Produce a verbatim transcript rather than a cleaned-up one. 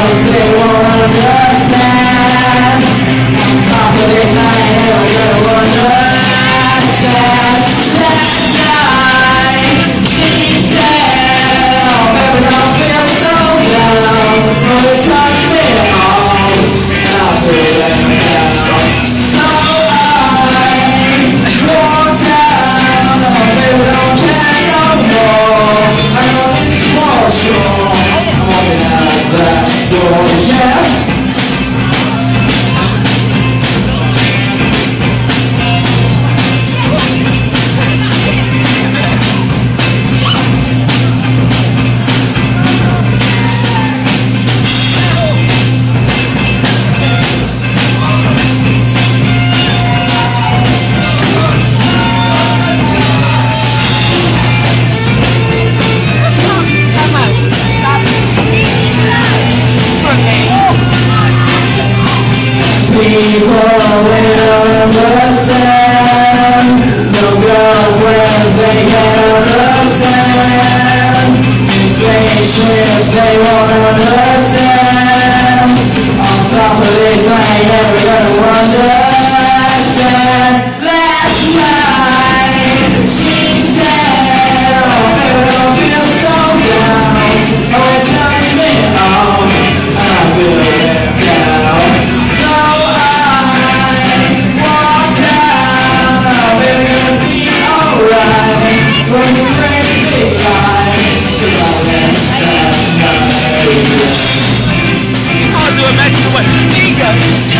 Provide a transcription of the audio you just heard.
'cause they won't understand. Stop for this night, never gonna understand. That night, she said, oh baby, don't feel so down. But it touched me on, and I'll feel it now. So I go down, oh baby, don't care no more. I know this is for sure. I'm walking out of that door, yeah. People will understand. No girlfriends, they can't understand. In spaceships, they won't understand. On top of this, I ain't never gonna understand. Last night, she said, oh baby, don't feel so down. Oh, it turns me on, and I feel it now. When you break the line, 'cause I let that night. It's hard to imagine what he goes.